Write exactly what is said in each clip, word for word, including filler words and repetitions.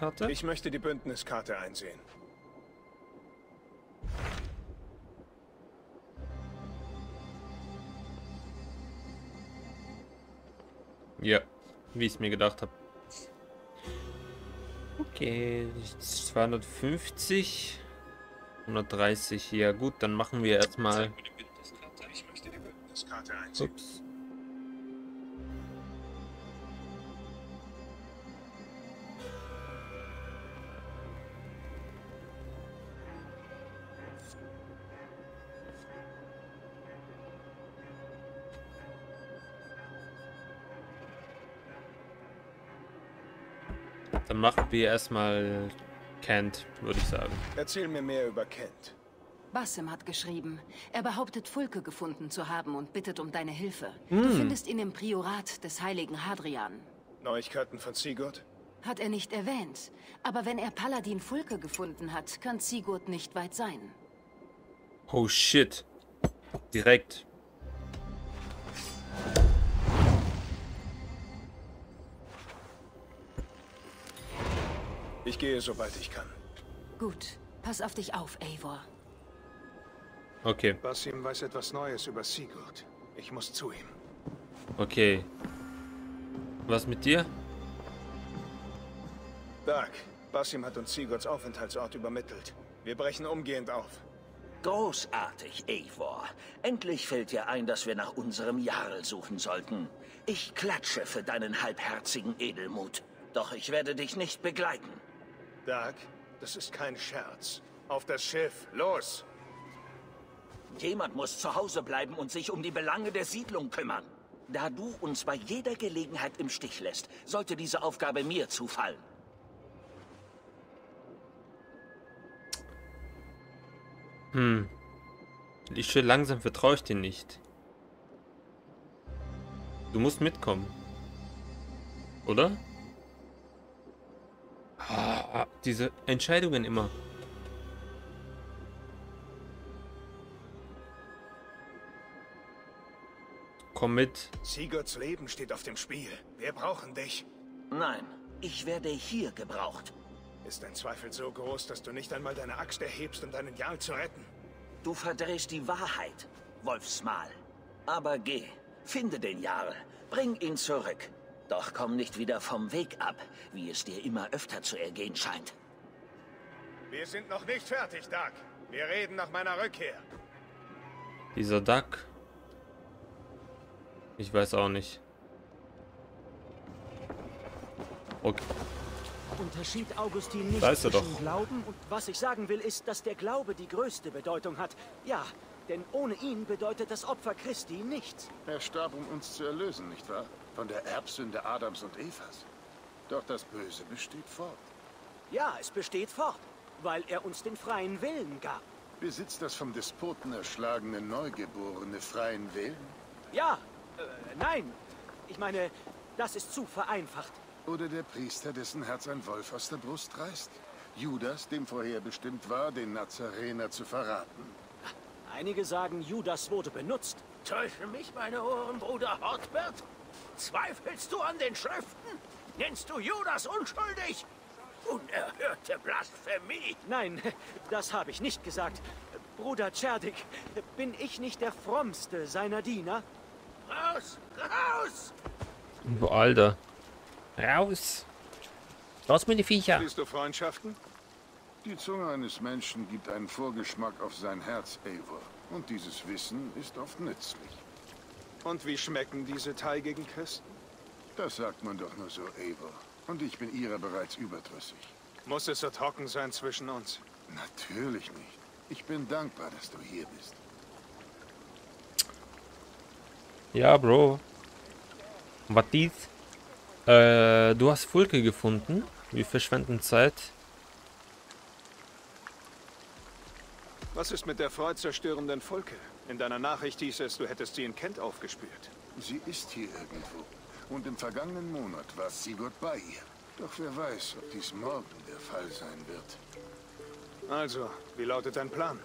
Bündniskarte? Ich möchte die Bündniskarte einsehen. Ja, wie ich es mir gedacht habe. Okay, zweihundertfünfzig, hundertdreißig. Ja gut, dann machen wir erstmal. Ich möchte die Bündniskarte einsehen. Ups. Dann machen wir erstmal Kent, würde ich sagen. Erzähl mir mehr über Kent. Basim hat geschrieben. Er behauptet, Fulke gefunden zu haben und bittet um deine Hilfe. Hm. Du findest ihn im Priorat des heiligen Hadrian. Neuigkeiten von Sigurd? Hat er nicht erwähnt. Aber wenn er Paladin Fulke gefunden hat, kann Sigurd nicht weit sein. Oh shit. Direkt. Ich gehe, sobald ich kann. Gut. Pass auf dich auf, Eivor. Okay. Basim weiß etwas Neues über Sigurd. Ich muss zu ihm. Okay. Was mit dir? Dag, Basim hat uns Sigurds Aufenthaltsort übermittelt. Wir brechen umgehend auf. Großartig, Eivor. Endlich fällt dir ein, dass wir nach unserem Jarl suchen sollten. Ich klatsche für deinen halbherzigen Edelmut. Doch ich werde dich nicht begleiten. Dag, das ist kein Scherz. Auf das Schiff, los! Jemand muss zu Hause bleiben und sich um die Belange der Siedlung kümmern. Da du uns bei jeder Gelegenheit im Stich lässt, sollte diese Aufgabe mir zufallen. Hm. Ich schon langsam vertraue ich dir nicht. Du musst mitkommen. Oder? Ah, diese Entscheidungen immer. Komm mit. Sigurds Leben steht auf dem Spiel. Wir brauchen dich. Nein, ich werde hier gebraucht. Ist dein Zweifel so groß, dass du nicht einmal deine Axt erhebst, um deinen Jarl zu retten? Du verdrehst die Wahrheit, Wolfsmahl. Aber geh, finde den Jarl, bring ihn zurück. Doch komm nicht wieder vom Weg ab, wie es dir immer öfter zu ergehen scheint. Wir sind noch nicht fertig, Dag. Wir reden nach meiner Rückkehr. Dieser Dag. Ich weiß auch nicht. Okay. Unterschied Augustin nicht weißt du zwischen doch. Glauben und was ich sagen will, ist, dass der Glaube die größte Bedeutung hat. Ja, denn ohne ihn bedeutet das Opfer Christi nichts. Er starb, um uns zu erlösen, nicht wahr? Von der Erbsünde Adams und Evas. Doch das Böse besteht fort. Ja, es besteht fort, weil er uns den freien Willen gab. Besitzt das vom Despoten erschlagene Neugeborene freien Willen? Ja, äh, nein. Ich meine, das ist zu vereinfacht. Oder der Priester, dessen Herz ein Wolf aus der Brust reißt. Judas, dem vorherbestimmt war, den Nazarener zu verraten. Einige sagen, Judas wurde benutzt. Täuschen mich meine Ohren, Bruder Hartbert? Zweifelst du an den Schriften? Nennst du Judas unschuldig? Unerhörte Blasphemie! Nein, das habe ich nicht gesagt. Bruder Cherdik, bin ich nicht der frommste seiner Diener? Raus! Raus! Alter. Raus! Lass mir die Viecher! Siehst du Freundschaften? Die Zunge eines Menschen gibt einen Vorgeschmack auf sein Herz, Eivor. Und dieses Wissen ist oft nützlich. Und wie schmecken diese teigigen Christen? Das sagt man doch nur so, Eivor. Und ich bin ihrer bereits überdrüssig. Muss es so trocken sein zwischen uns? Natürlich nicht. Ich bin dankbar, dass du hier bist. Ja, Bro. Was dies? Äh, du hast Fulke gefunden. Wir verschwenden Zeit. Was ist mit der freudzerstörenden Volke? In deiner Nachricht hieß es, du hättest sie in Kent aufgespürt. Sie ist hier irgendwo. Und im vergangenen Monat war Sigurd bei ihr. Doch wer weiß, ob dies morgen der Fall sein wird. Also, wie lautet dein Plan?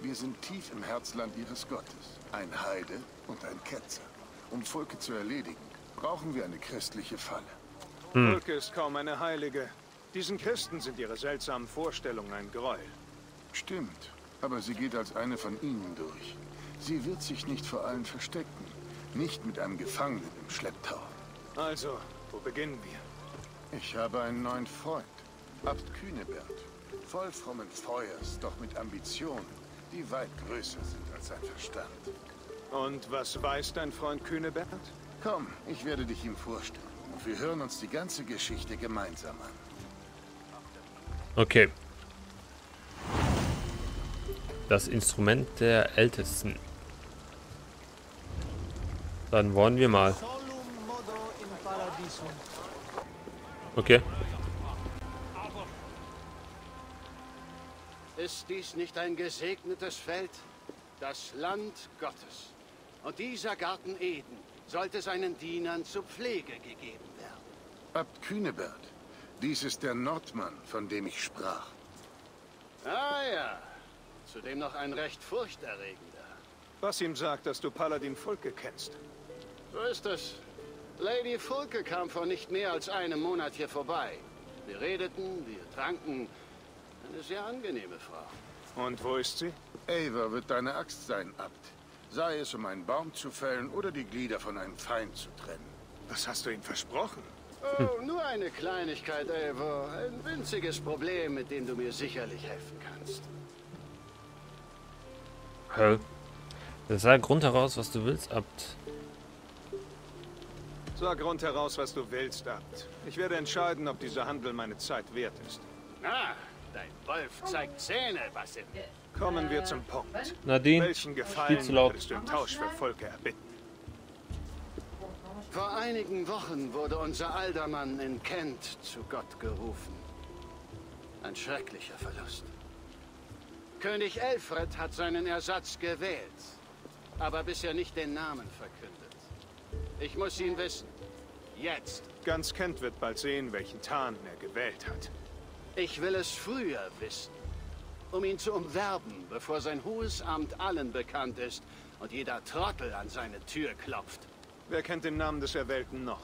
Wir sind tief im Herzland ihres Gottes. Ein Heide und ein Ketzer. Um Volke zu erledigen, brauchen wir eine christliche Falle. Hm. Volke ist kaum eine Heilige. Diesen Christen sind ihre seltsamen Vorstellungen ein Gräuel. Stimmt, aber sie geht als eine von ihnen durch. Sie wird sich nicht vor allen verstecken. Nicht mit einem Gefangenen im Schlepptau. Also, wo beginnen wir? Ich habe einen neuen Freund. Abt Kühnebert. Voll frommen Feuers, doch mit Ambitionen, die weit größer sind als sein Verstand. Und was weiß dein Freund Kühnebert? Komm, ich werde dich ihm vorstellen. Und wir hören uns die ganze Geschichte gemeinsam an. Okay. Das Instrument der Ältesten. Dann wollen wir mal. Okay. Ist dies nicht ein gesegnetes Feld? Das Land Gottes. Und dieser Garten Eden sollte seinen Dienern zur Pflege gegeben werden. Abt Kühnebert, dies ist der Nordmann, von dem ich sprach. Ah ja, zudem noch ein recht furchterregender. Basim sagt, dass du Paladin Volke kennst. So ist es. Lady Fulke kam vor nicht mehr als einem Monat hier vorbei. Wir redeten, wir tranken. Eine sehr angenehme Frau. Und wo ist sie? Eivor wird deine Axt sein, Abt. Sei es, um einen Baum zu fällen oder die Glieder von einem Feind zu trennen. Was hast du ihm versprochen? Oh, nur eine Kleinigkeit, Eivor. Ein winziges Problem, mit dem du mir sicherlich helfen kannst. Hä? Das sag Grund heraus, was du willst, Abt. Sag Grund heraus, was du willst, Abt. Ich werde entscheiden, ob dieser Handel meine Zeit wert ist. Na, dein Wolf zeigt Zähne, Basim. Kommen wir zum Punkt. Nadine, welchen Gefallen würdest du im Tausch für Volke erbitten? Vor einigen Wochen wurde unser Aldermann in Kent zu Gott gerufen. Ein schrecklicher Verlust. König Alfred hat seinen Ersatz gewählt, aber bisher nicht den Namen verkündet. Ich muss ihn wissen. Jetzt. Ganz Kent wird bald sehen, welchen Tarn er gewählt hat. Ich will es früher wissen. Um ihn zu umwerben, bevor sein hohes Amt allen bekannt ist und jeder Trottel an seine Tür klopft. Wer kennt den Namen des Erwählten noch?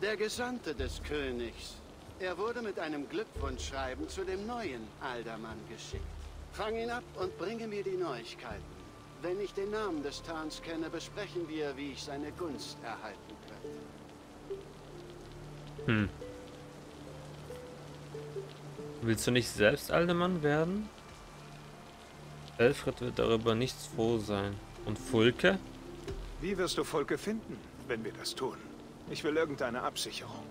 Der Gesandte des Königs. Er wurde mit einem Glückwunschschreiben zu dem neuen Aldermann geschickt. Fang ihn ab und bringe mir die Neuigkeiten. Wenn ich den Namen des Tarns kenne, besprechen wir, wie ich seine Gunst erhalten könnte. Hm. Willst du nicht selbst Aldermann werden? Alfred wird darüber nichts froh sein. Und Fulke? Wie wirst du Fulke finden, wenn wir das tun? Ich will irgendeine Absicherung.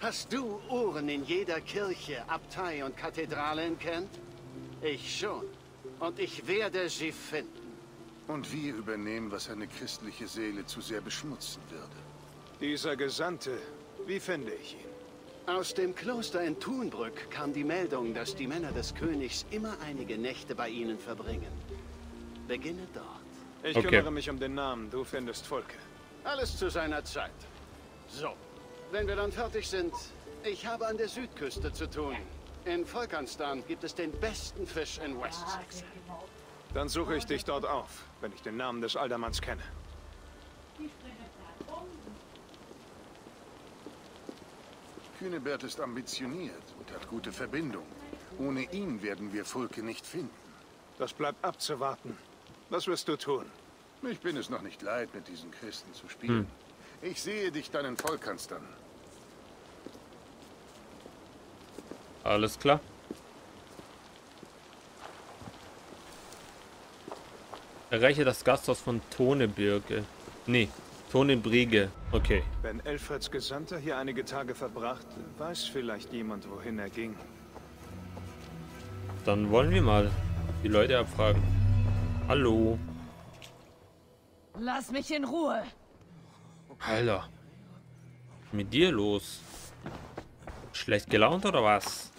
Hast du Ohren in jeder Kirche, Abtei und Kathedrale in Kent? Ich schon. Und ich werde sie finden. Und wir übernehmen, was eine christliche Seele zu sehr beschmutzen würde. Dieser Gesandte, wie finde ich ihn? Aus dem Kloster in Thunbrück kam die Meldung, dass die Männer des Königs immer einige Nächte bei ihnen verbringen. Beginne dort. Ich okay. kümmere mich um den Namen, du findest Volke. Alles zu seiner Zeit. So, wenn wir dann fertig sind, ich habe an der Südküste zu tun. In Folkestone gibt es den besten Fisch in Wessex. Dann suche ich dich dort auf, wenn ich den Namen des Aldermanns kenne. Kühnebert ist ambitioniert und hat gute Verbindungen. Ohne ihn werden wir Fulke nicht finden. Das bleibt abzuwarten. Was wirst du tun? Ich bin es noch nicht leid, mit diesen Christen zu spielen. Hm. Ich sehe dich dann in Folkestone. Alles klar. Erreiche das Gasthaus von Tonebirke. Nee, Tonbrige. Okay. Wenn Alfreds Gesandter hier einige Tage verbracht, weiß vielleicht jemand, wohin er ging. Dann wollen wir mal die Leute abfragen. Hallo. Lass mich in Ruhe. Alter. Mit dir los. Schlecht gelaunt oder was?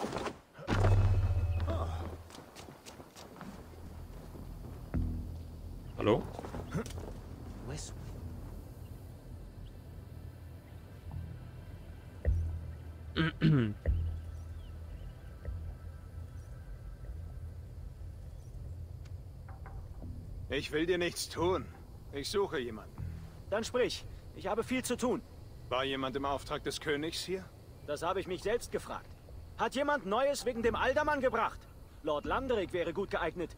Hallo? Ich will dir nichts tun. Ich suche jemanden. Dann sprich. Ich habe viel zu tun. War jemand im Auftrag des Königs hier? Das habe ich mich selbst gefragt. Hat jemand Neues wegen dem Aldermann gebracht? Lord Landerig wäre gut geeignet.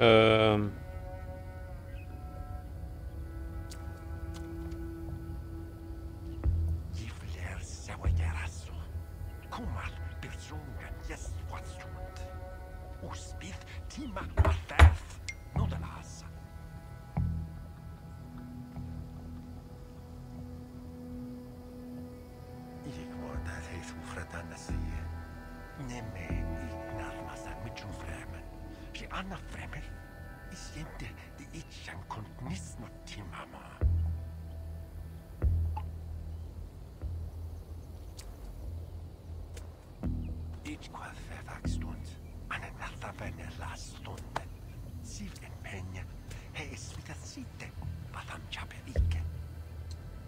Ähm.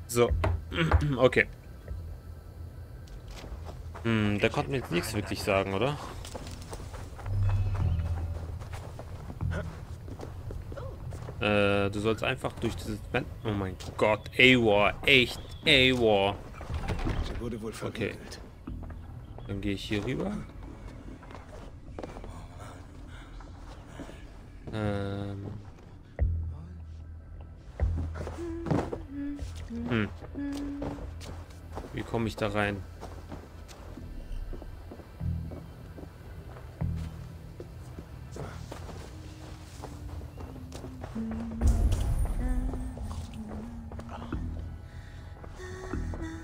So, okay. Hm, da konnten wir jetzt nichts wirklich sagen, oder? Äh, du sollst einfach durch dieses... Oh mein Gott, Eivor, echt, Eivor. Okay. Dann gehe ich hier rüber. Ähm... Hm. Wie komme ich da rein?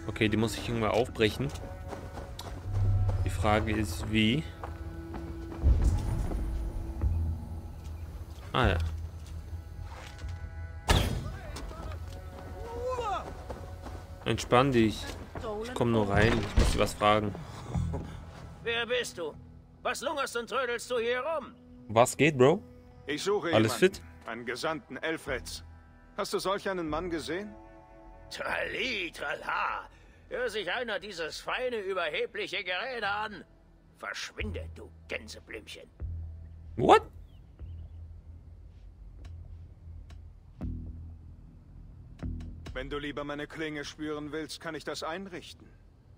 Okay, die muss ich irgendwann aufbrechen. Die Frage ist, wie? Ah ja. Entspann dich. Ich komme nur rein. Ich muss dir was fragen. Wer bist du? Was lungerst und trödelst du hier rum? Was geht, Bro? Ich suche Alles jemanden, fit? Einen Gesandten Alfreds. Hast du solch einen Mann gesehen? Trali, trala. Hör sich einer dieses feine, überhebliche Gerede an. Verschwinde, du Gänseblümchen. What? Wenn du lieber meine Klinge spüren willst, kann ich das einrichten.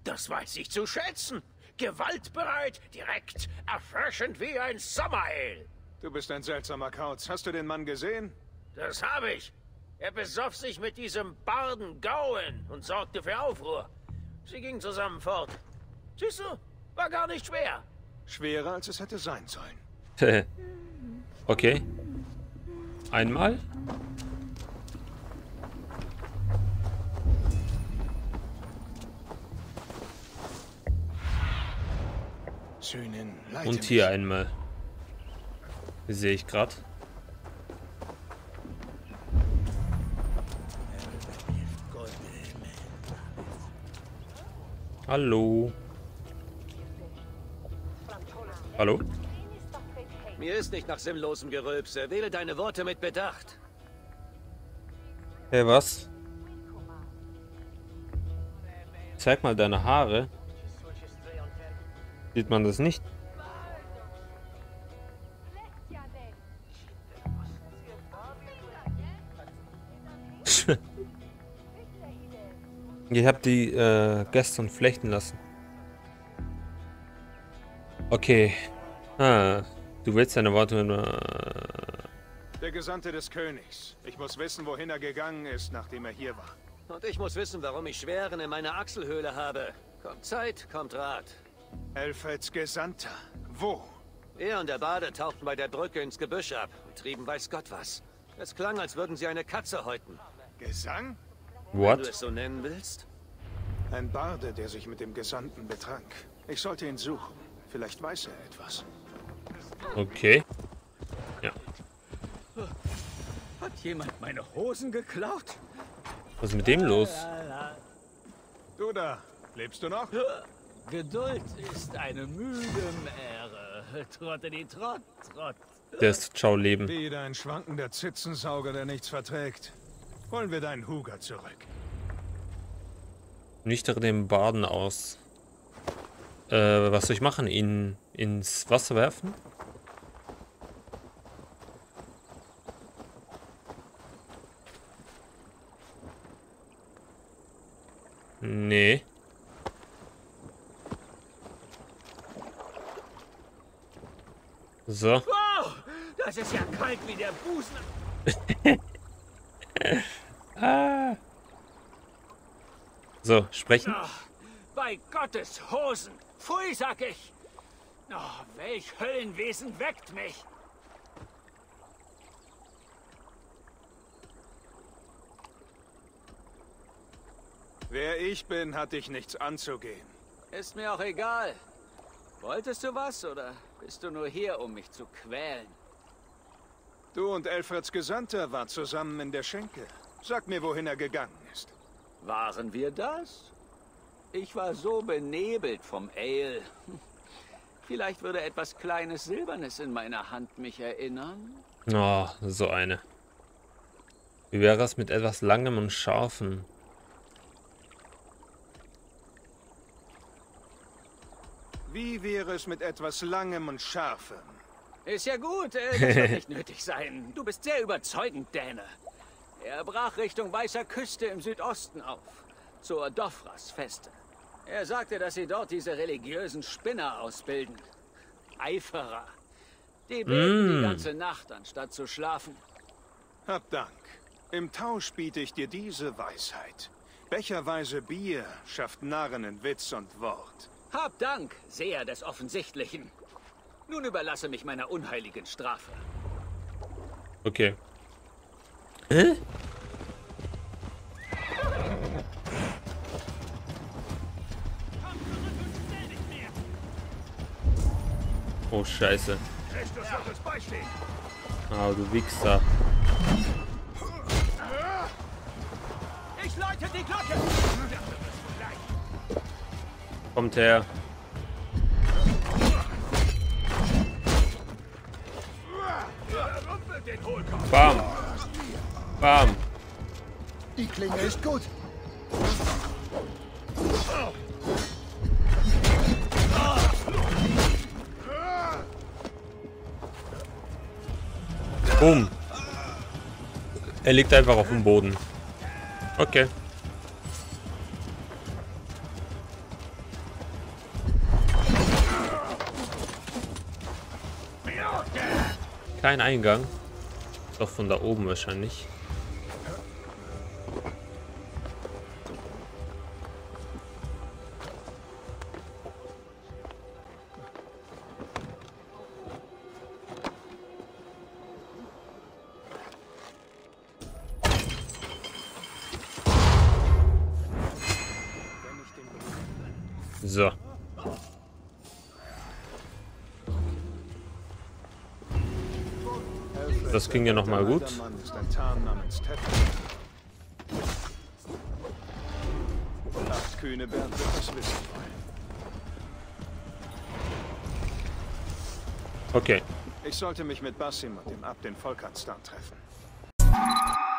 Das weiß ich zu schätzen. Gewaltbereit, direkt, erfrischend wie ein Sommerale. Du bist ein seltsamer Kauz. Hast du den Mann gesehen? Das habe ich. Er besoff sich mit diesem Barden Gauen und sorgte für Aufruhr. Sie gingen zusammen fort. Siehst du, war gar nicht schwer. Schwerer, als es hätte sein sollen. Okay. Einmal. Und hier einmal. Sehe ich gerade. Hallo. Hallo? Mir ist nicht nach sinnlosem Gerülpse. Wähle deine Worte mit Bedacht. Hey, was? Zeig mal deine Haare. Sieht man das nicht? Ich habe die äh, gestern flechten lassen. Okay. Ah, du willst deine Worte nur... Der Gesandte des Königs. Ich muss wissen, wohin er gegangen ist, nachdem er hier war. Und ich muss wissen, warum ich Schweren in meiner Achselhöhle habe. Kommt Zeit, kommt Rat. Alfreds Gesandter. Wo? Er und der Bade tauchten bei der Brücke ins Gebüsch ab und trieben weiß Gott was. Es klang, als würden sie eine Katze häuten. Gesang? What? Wenn du es so nennen willst? Ein Barde, der sich mit dem Gesandten betrank. Ich sollte ihn suchen. Vielleicht weiß er etwas. Okay. Ja. Hat jemand meine Hosen geklaut? Was ist mit dem los? Du da, lebst du noch? Geduld ist eine müde Mähre. Trotte die Trott, Trott. Der ist ciao Leben. Wieder ein schwankender Zitzensauger, der nichts verträgt. Wollen wir deinen Huger zurück. Nüchtere den Baden aus. Äh, was soll ich machen? Ihn ins Wasser werfen? Nee. So. Wow, das ist ja kalt wie der Busen. Ah. So, sprechen. Oh, bei Gottes Hosen. Pfui, sag ich. Oh, welch Höllenwesen weckt mich. Wer ich bin, hat dich nichts anzugehen. Ist mir auch egal. Wolltest du was oder bist du nur hier, um mich zu quälen? Du und Alfreds Gesandter waren zusammen in der Schenke. Sag mir, wohin er gegangen ist. Waren wir das? Ich war so benebelt vom Ale. Vielleicht würde etwas kleines Silbernes in meiner Hand mich erinnern. Oh, so eine. Wie wäre es mit etwas Langem und Scharfem? Wie wäre es mit etwas Langem und Scharfem? Ist ja gut, äh, das wird nicht nötig sein. Du bist sehr überzeugend, Däne. Er brach Richtung Weißer Küste im Südosten auf, zur Dofras-Feste. Er sagte, dass sie dort diese religiösen Spinner ausbilden. Eiferer. Die beten mm. die ganze Nacht, anstatt zu schlafen. Hab Dank. Im Tausch biete ich dir diese Weisheit. Becherweise Bier schafft Narren in Witz und Wort. Hab Dank, Seher des Offensichtlichen. Nun überlasse mich meiner unheiligen Strafe. Okay. Hä? Oh, Scheiße. Ah, du Wichser. Ich läute die Glocke. Kommt her. Bam. Bam. Die Klinge ist gut. Boom. Er liegt einfach auf dem Boden. Okay. Kein Eingang. Doch von da oben wahrscheinlich. So. Das ging ja nochmal gut. Okay. Ich sollte mich mit Basim und dem Ab den Folkestone treffen.